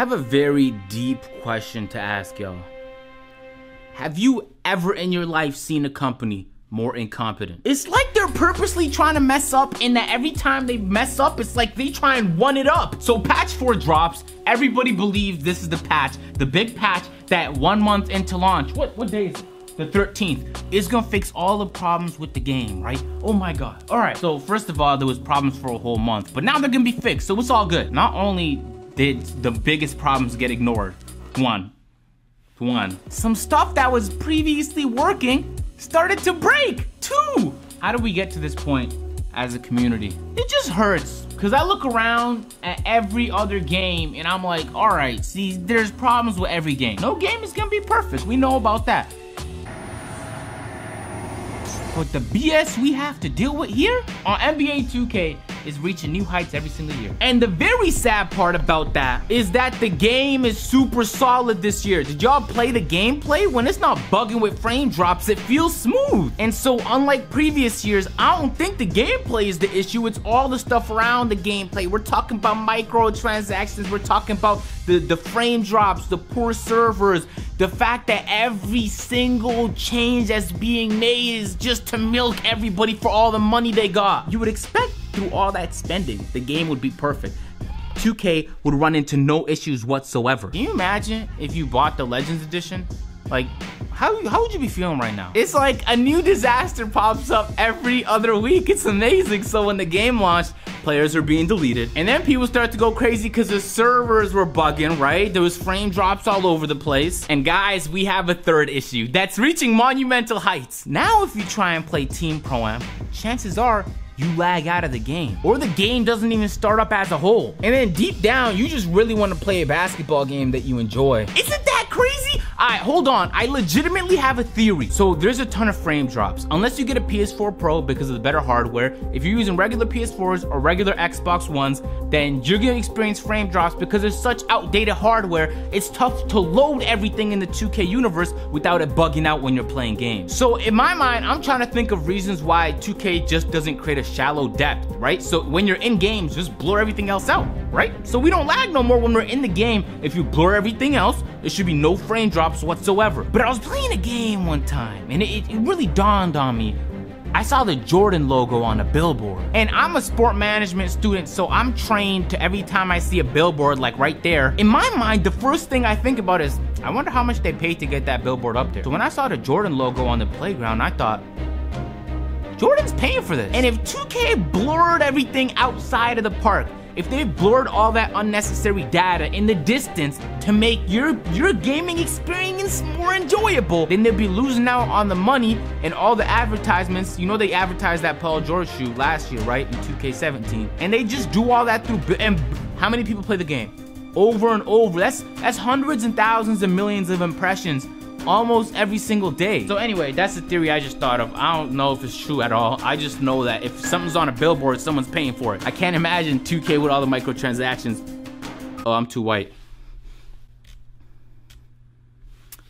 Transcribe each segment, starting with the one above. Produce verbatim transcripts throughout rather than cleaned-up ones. have a very deep question to ask y'all. Have you ever in your life seen a company more incompetent? It's like they're purposely trying to mess up, and that every time they mess up, it's like they try and one it up. So patch four drops, everybody believes this is the patch, the big patch that one month into launch, what, what day is it? The thirteenth, is gonna fix all the problems with the game, right? Oh my God. All right, so first of all, there was problems for a whole month, but now they're gonna be fixed, so it's all good. Not only did the biggest problems get ignored, one, one. Some stuff that was previously working started to break, two. How do we get to this point as a community? It just hurts, because I look around at every other game and I'm like, all right, see, there's problems with every game. No game is gonna be perfect, we know about that. But the B S we have to deal with here on N B A two K is reaching new heights every single year. And the very sad part about that is that the game is super solid this year. Did y'all play the gameplay? When it's not bugging with frame drops, it feels smooth. And so unlike previous years, I don't think the gameplay is the issue. It's all the stuff around the gameplay. We're talking about microtransactions. We're talking about the, the frame drops, the poor servers, the fact that every single change that's being made is just to milk everybody for all the money they got. You would expect through all that spending, the game would be perfect. two K would run into no issues whatsoever. Can you imagine if you bought the Legends Edition? Like, how, how would you be feeling right now? It's like a new disaster pops up every other week. It's amazing. So when the game launched, players are being deleted. And then people start to go crazy because the servers were bugging, right? There was frame drops all over the place. And guys, we have a third issue that's reaching monumental heights. Now, if you try and play Team Pro-Am, chances are you lag out of the game, or the game doesn't even start up as a whole. And then deep down, you just really want to play a basketball game that you enjoy. Isn't that crazy? All right, hold on. I legitimately have a theory. So there's a ton of frame drops, unless you get a P S four Pro because of the better hardware. If you're using regular P S fours or regular Xbox Ones, then you're gonna experience frame drops because there's such outdated hardware. It's tough to load everything in the two K universe without it bugging out when you're playing games. So in my mind, I'm trying to think of reasons why two K just doesn't create a shallow depth, right? So when you're in games, just blur everything else out, right? So we don't lag no more when we're in the game. If you blur everything else, there should be no frame drops whatsoever. But I was playing a game one time and it, it really dawned on me. I saw the Jordan logo on a billboard. And I'm a sport management student, so I'm trained to every time I see a billboard, like right there, in my mind, the first thing I think about is, I wonder how much they paid to get that billboard up there. So when I saw the Jordan logo on the playground, I thought, Jordan's paying for this. And if two K blurred everything outside of the park, if they blurred all that unnecessary data in the distance to make your, your gaming experience more enjoyable, then they'd be losing out on the money and all the advertisements. You know, they advertised that Paul George shoe last year, right, in two K seventeen. And they just do all that through, and how many people play the game? Over and over. That's, that's hundreds and thousands and millions of impressions almost every single day. So anyway, that's the theory I just thought of. I don't know if it's true at all. I just know that if something's on a billboard, someone's paying for it. I can't imagine two K with all the microtransactions. Oh, I'm too white.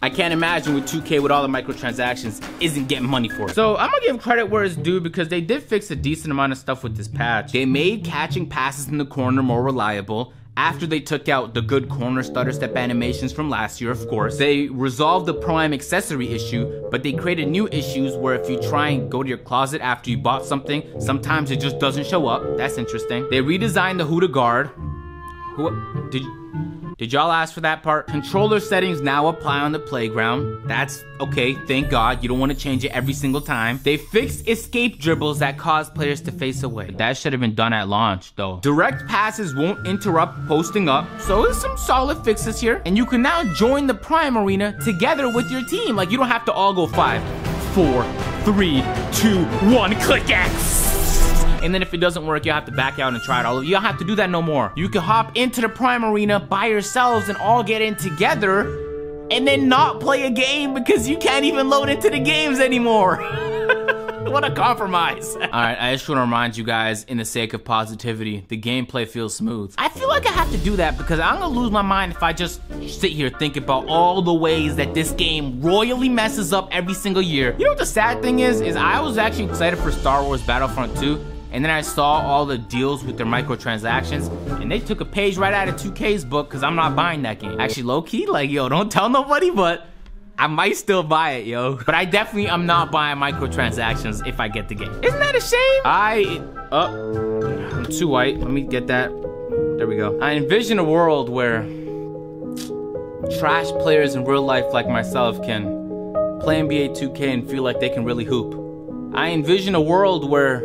I can't imagine with two K with all the microtransactions isn't getting money for it. So I'm gonna give credit where it's due because they did fix a decent amount of stuff with this patch. They made catching passes in the corner more reliable. After they took out the good corner stutter step animations from last year, of course. They resolved the Pro Am accessory issue, but they created new issues where if you try and go to your closet after you bought something, sometimes it just doesn't show up. That's interesting. They redesigned the Huda guard. Who, did did y'all ask for that part? Controller settings now apply on the playground. That's okay, thank God. You don't want to change it every single time. They fixed escape dribbles that cause players to face away. That should have been done at launch though. Direct passes won't interrupt posting up. So there's some solid fixes here. And you can now join the Prime Arena together with your team. Like, you don't have to all go five, four, three, two, one, click X. And then if it doesn't work, you'll have to back out and try it all over. You don't have to do that no more. You can hop into the Prime Arena by yourselves and all get in together and then not play a game because you can't even load into the games anymore. What a compromise. All right, I just want to remind you guys, in the sake of positivity, the gameplay feels smooth. I feel like I have to do that because I'm going to lose my mind if I just sit here thinking about all the ways that this game royally messes up every single year. You know what the sad thing is? Is I was actually excited for Star Wars Battlefront two. and then I saw all the deals with their microtransactions, and they took a page right out of two K's book, because I'm not buying that game. Actually, low-key, like, yo, don't tell nobody, but I might still buy it, yo. But I definitely am not buying microtransactions if I get the game. Isn't that a shame? I, oh, I'm too white. Let me get that. There we go. I envision a world where trash players in real life like myself can play N B A two K and feel like they can really hoop. I envision a world where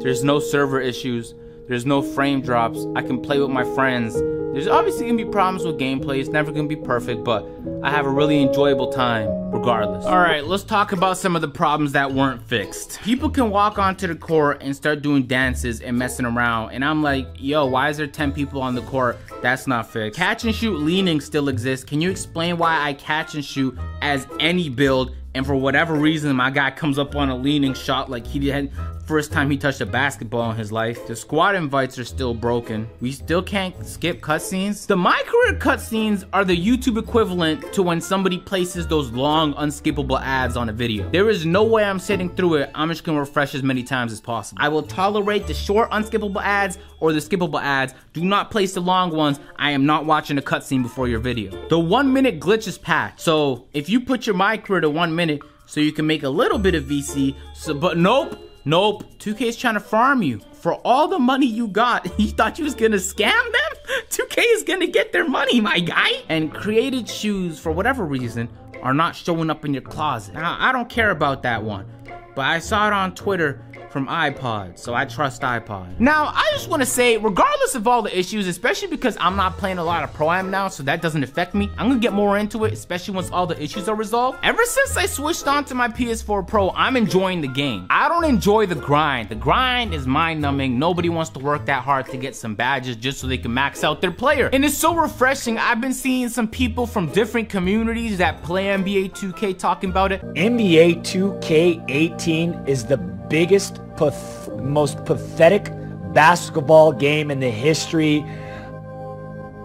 there's no server issues, there's no frame drops, I can play with my friends. There's obviously gonna be problems with gameplay, it's never gonna be perfect, but I have a really enjoyable time regardless. All right, let's talk about some of the problems that weren't fixed. People can walk onto the court and start doing dances and messing around, and I'm like, yo, why is there ten people on the court? That's not fixed. Catch and shoot leaning still exists. Can you explain why I catch and shoot as any build, and for whatever reason, my guy comes up on a leaning shot like he did first time he touched a basketball in his life? The squad invites are still broken. We still can't skip cutscenes. The My Career cutscenes are the YouTube equivalent to when somebody places those long, unskippable ads on a video. There is no way I'm sitting through it. I'm just gonna refresh as many times as possible. I will tolerate the short, unskippable ads or the skippable ads. Do not place the long ones. I am not watching a cutscene before your video. The one minute glitch is patched. So if you put your My Career to one minute so you can make a little bit of V C, so, but nope. Nope, two K is trying to farm you. For all the money you got, you thought you was gonna scam them? two K is gonna get their money, my guy. And created shoes, for whatever reason, are not showing up in your closet. Now, I don't care about that one, but I saw it on Twitter from iPod, so I trust iPod. Now, I just wanna say, regardless of all the issues, especially because I'm not playing a lot of Pro Am now, so that doesn't affect me, I'm gonna get more into it, especially once all the issues are resolved. Ever since I switched on to my P S four Pro, I'm enjoying the game. I don't enjoy the grind. The grind is mind-numbing. Nobody wants to work that hard to get some badges just so they can max out their player. And it's so refreshing. I've been seeing some people from different communities that play N B A two K talking about it. N B A two K eighteen is the biggest, path- most pathetic basketball game in the history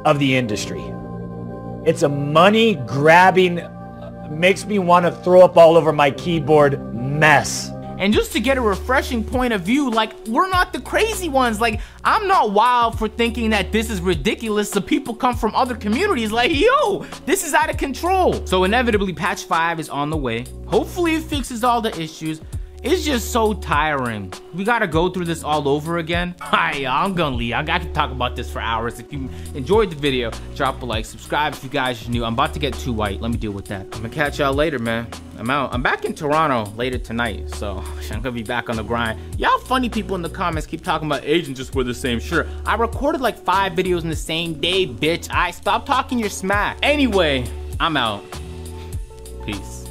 of the industry. It's a money grabbing, makes me want to throw up all over my keyboard mess. And just to get a refreshing point of view, like, we're not the crazy ones. Like, I'm not wild for thinking that this is ridiculous, so people come from other communities like, yo, this is out of control. So inevitably, patch five is on the way. Hopefully it fixes all the issues. It's just so tiring. We gotta go through this all over again. Hi, I'm gonna leave. I can talk about this for hours. If you enjoyed the video, drop a like, subscribe if you guys are new. I'm about to get too white. Let me deal with that. I'm gonna catch y'all later, man. I'm out. I'm back in Toronto later tonight, so I'm gonna be back on the grind. Y'all funny people in the comments keep talking about agents just wear the same shirt. I recorded like five videos in the same day, bitch. I stop talking your smack. Anyway, I'm out. Peace.